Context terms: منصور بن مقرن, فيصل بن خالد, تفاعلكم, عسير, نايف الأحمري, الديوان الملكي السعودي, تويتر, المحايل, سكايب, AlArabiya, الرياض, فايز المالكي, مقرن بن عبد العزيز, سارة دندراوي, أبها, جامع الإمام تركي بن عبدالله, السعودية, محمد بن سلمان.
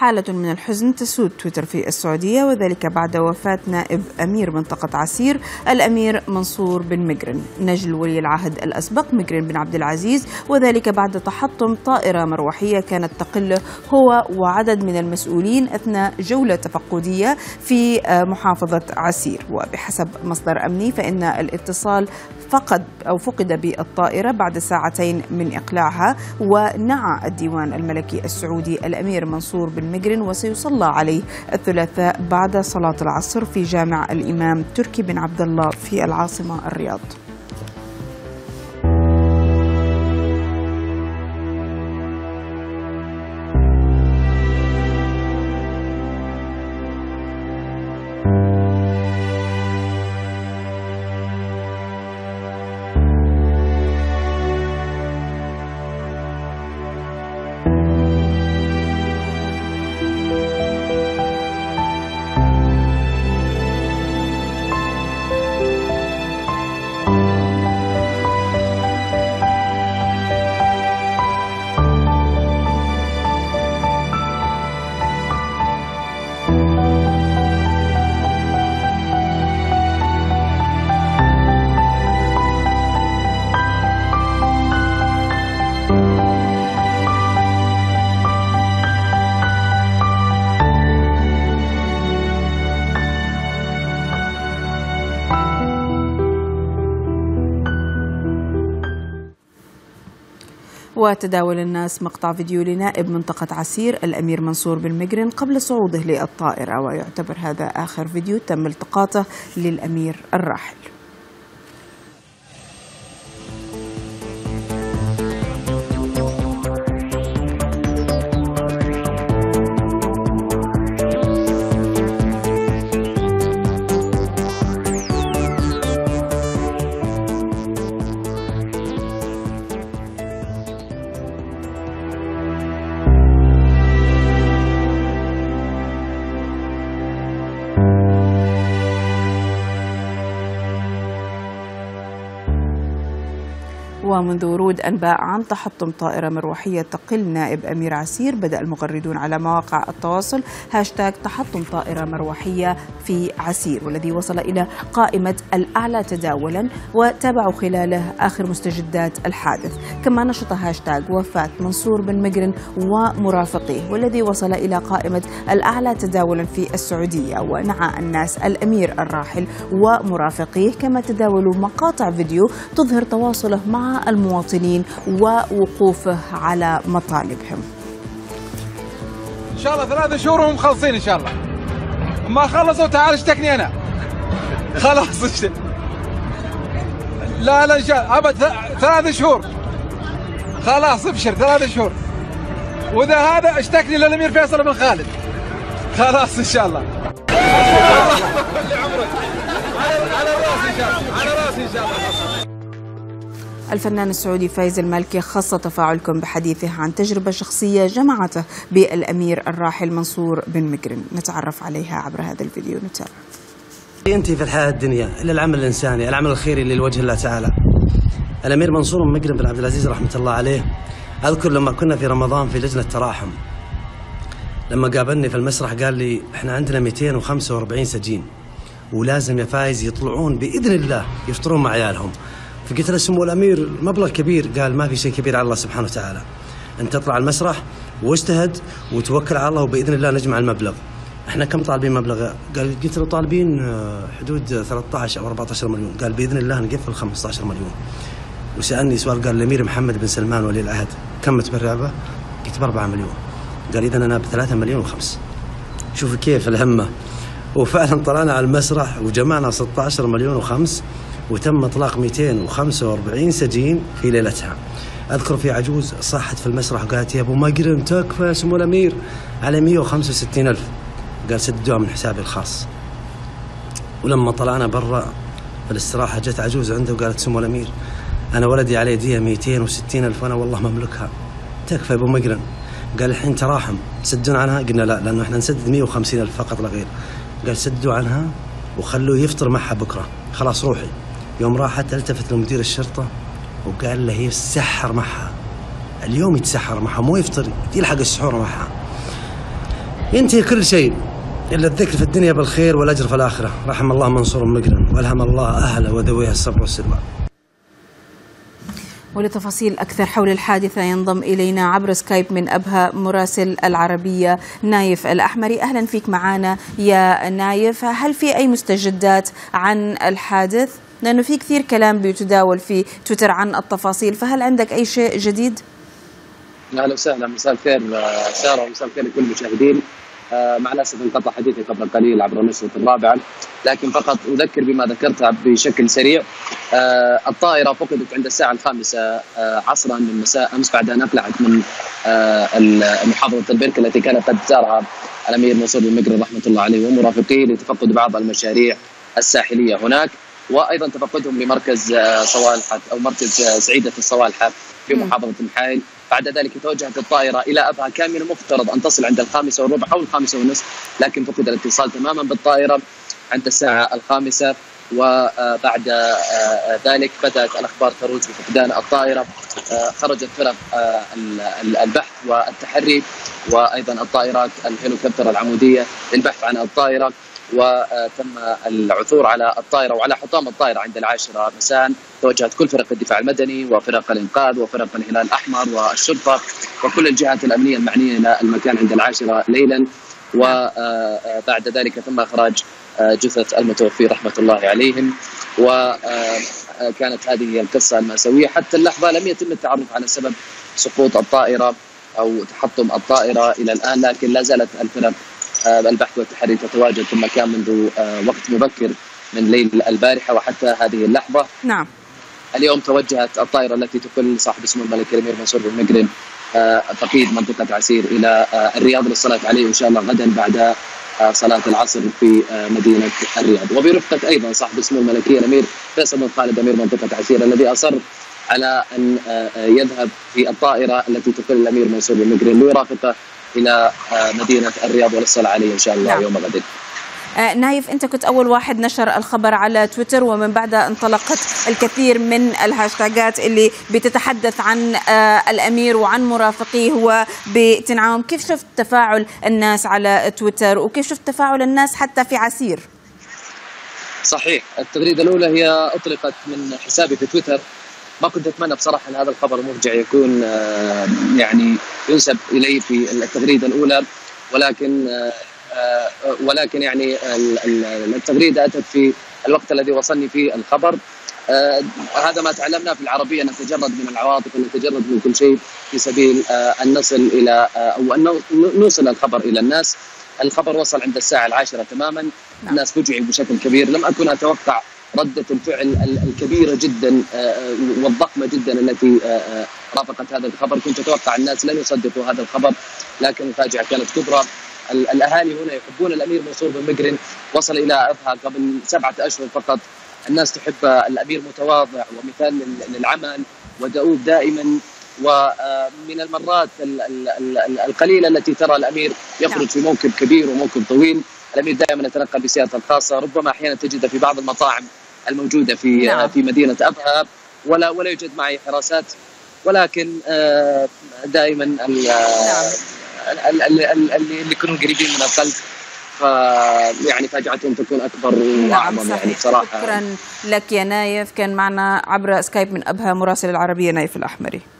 حالة من الحزن تسود تويتر في السعودية، وذلك بعد وفاة نائب أمير منطقة عسير الأمير منصور بن مقرن نجل ولي العهد الأسبق مقرن بن عبد العزيز، وذلك بعد تحطم طائرة مروحية كانت تقله هو وعدد من المسؤولين أثناء جولة تفقدية في محافظة عسير. وبحسب مصدر أمني فإن الاتصال فقد بالطائرة بعد ساعتين من إقلاعها، ونعى الديوان الملكي السعودي الأمير منصور بن مقرن وسيصلى عليه الثلاثاء بعد صلاة العصر في جامع الإمام تركي بن عبدالله في العاصمة الرياض. وتداول الناس مقطع فيديو لنائب منطقة عسير الأمير منصور بن مقرن قبل صعوده للطائرة، ويعتبر هذا آخر فيديو تم التقاطه للأمير الراحل. ومنذ ورود أنباء عن تحطم طائرة مروحية تقل نائب أمير عسير، بدأ المغردون على مواقع التواصل هاشتاج تحطم طائرة مروحية في عسير، والذي وصل إلى قائمة الأعلى تداولا، وتابعوا خلاله آخر مستجدات الحادث. كما نشط هاشتاج وفاة منصور بن مقرن ومرافقيه، والذي وصل إلى قائمة الأعلى تداولا في السعودية، ونعى الناس الأمير الراحل ومرافقيه. كما تداولوا مقاطع فيديو تظهر تواصله مع المواطنين ووقوفه على مطالبهم. ان شاء الله 3 شهور وهم خلصين، ان شاء الله ما خلصوا تعال اشتكني انا خلاص لا ان شاء الله ابد 3 شهور خلاص ابشر 3 شهور، واذا هذا اشتكني للامير فيصل بن خالد خلاص ان شاء الله على راسي ان شاء الله على راسي ان شاء الله. الفنان السعودي فايز المالكي خص تفاعلكم بحديثه عن تجربة شخصية جمعته بالأمير الراحل منصور بن مقرن، نتعرف عليها عبر هذا الفيديو، نتابع. ينتهي في الحياة الدنيا إلى العمل الإنساني، العمل الخيري لوجه الله تعالى. الأمير منصور بن مقرن بن عبد العزيز رحمة الله عليه، أذكر لما كنا في رمضان في لجنة تراحم، لما قابلني في المسرح قال لي إحنا عندنا 245 سجين ولازم يا فايز يطلعون بإذن الله يفطرون مع عيالهم. فقلت له سمو الامير مبلغ كبير، قال ما في شيء كبير على الله سبحانه وتعالى، انت اطلع المسرح واجتهد وتوكل على الله وباذن الله نجمع المبلغ. احنا كم طالبين مبلغ؟ قال قلت له طالبين حدود 13 او 14 مليون، قال باذن الله نقفل 15 مليون. وسالني سؤال قال الامير محمد بن سلمان ولي العهد كم متبرع به؟ قلت ب 4 مليون. قال اذا انا ب 3 مليون و5. شوف كيف الهمه. وفعلا طلعنا على المسرح وجمعنا 16 مليون و5، وتم اطلاق 245 سجين في ليلتها. اذكر في عجوز صاحت في المسرح وقالت يا ابو مقرن تكفى يا سمو الامير على 165 ألف، قال سدوها من حسابي الخاص. ولما طلعنا برا في الاستراحه جت عجوز عنده وقالت سمو الامير انا ولدي عليه ديه 260 ألف وانا والله ما املكها، تكفى يا ابو مقرن. قال الحين تراحم سدون عنها؟ قلنا لا لانه احنا نسدد 150 ألف فقط لا غير. قال سدوا عنها وخلوه يفطر معها بكره، خلاص روحي. يوم راحت التفت لمدير الشرطه وقال له يتسحر معها اليوم، يتسحر معها مو يفطر، يلحق السحور معها. ينتهي كل شيء إلا الذكر في الدنيا بالخير والأجر في الآخرة. رحم الله منصور بن مقرن وألهم الله أهله وذويها الصبر والسلوان. ولتفاصيل أكثر حول الحادثة ينضم إلينا عبر سكايب من أبها مراسل العربية نايف الأحمري. أهلا فيك معنا يا نايف. هل في أي مستجدات عن الحادث؟ لأنه في كثير كلام بيتداول في تويتر عن التفاصيل، فهل عندك أي شيء جديد؟ أهلا وسهلا، مساء الخير سارة ومساء الخير لكل المشاهدين. مع الأسف انقطع حديثي قبل قليل عبر نشرة الرابعة، لكن فقط أذكر بما ذكرتها بشكل سريع. الطائرة فقدت عند الساعة 5 عصرا من مساء أمس بعد أن أقلعت من محافظة البرك التي كانت قد زارها الأمير منصور بن مقرن رحمة الله عليه ومرافقيه لتفقد بعض المشاريع الساحلية هناك، وأيضا تفقدهم لمركز صوالحة أو مركز سعيدة الصوالحة في محافظة المحايل. بعد ذلك توجهت الطائرة إلى أبها، كان من المفترض أن تصل عند 5:15 أو 5:30، لكن فقد الاتصال تماما بالطائرة عند الساعة 5، وبعد ذلك بدأت الأخبار تروج بفقدان الطائرة. خرجت فرق البحث والتحري وأيضا الطائرات الهليكوبتر العمودية للبحث عن الطائرة، وتم العثور على الطائرة وعلى حطام الطائرة عند 10 مساء. توجهت كل فرق الدفاع المدني وفرق الإنقاذ وفرق الهلال الأحمر والشرطة وكل الجهات الأمنية المعنية إلى المكان عند 10 ليلا، وبعد ذلك تم إخراج جثث المتوفين رحمة الله عليهم. وكانت هذه القصة المأساوية. حتى اللحظة لم يتم التعرف على سبب سقوط الطائرة أو تحطم الطائرة إلى الآن، لكن لا زالت الفرق البحث والتحري تتواجد في المكان منذ وقت مبكر من ليل البارحة وحتى هذه اللحظة. نعم. اليوم توجهت الطائرة التي تكل صاحب سمو الملك الأمير منصور بن مقرن فقيد منطقة عسير إلى الرياض للصلاة عليه إن شاء الله غدا بعد صلاة العصر في مدينة الرياض، وبرفقة أيضا صاحب سمو الملكية الأمير فيصل بن خالد أمير منطقة عسير الذي أصر على أن يذهب في الطائرة التي تكل الأمير منصور بن مقرن ويرافقه إلى مدينة الرياض وللصلاة عليه إن شاء الله. نعم. يوم غد. نايف، أنت كنت أول واحد نشر الخبر على تويتر، ومن بعدها انطلقت الكثير من الهاشتاجات اللي بتتحدث عن الأمير وعن مرافقيه وبتنعام. كيف شفت تفاعل الناس على تويتر وكيف شفت تفاعل الناس حتى في عسير؟ صحيح، التغريدة الأولى هي أطلقت من حسابي في تويتر. ما كنت أتمنى بصراحة أن هذا الخبر المرجع يكون يعني ينسب إلي في التغريدة الأولى، ولكن يعني التغريدة أتت في الوقت الذي وصلني فيه الخبر. هذا ما تعلمناه في العربية، نتجرد من العواطف ونتجرد من كل شيء في سبيل أن نصل إلى أو أن نوصل الخبر إلى الناس. الخبر وصل عند 10 تماما، الناس فجعوا بشكل كبير. لم أكن أتوقع ردة الفعل الكبيرة جدا والضخمة جدا التي رافقت هذا الخبر. كنت أتوقع الناس لن يصدقوا هذا الخبر، لكن الفاجعة كانت كبرى. الأهالي هنا يحبون الأمير منصور بن مقرن، وصل إلى أبها قبل 7 أشهر فقط. الناس تحب الأمير، متواضع ومثال للعمل ودؤوب دائما، ومن المرات القليلة التي ترى الأمير يخرج في موكب كبير وموكب طويل. الأمير دائما يتنقل بسيارته الخاصة، ربما أحيانا تجده في بعض المطاعم الموجودة في مدينة أبها، ولا يوجد معي حراسات، ولكن دائما اللي يكونوا قريبين من القلب يعني فاجعتهم تكون أكبر وأعظم. يعني بصراحة شكرا لك يا نايف، كان معنا عبر سكايب من أبها مراسل العربية نايف الأحمري.